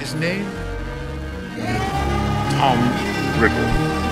His name? Tom Ripple.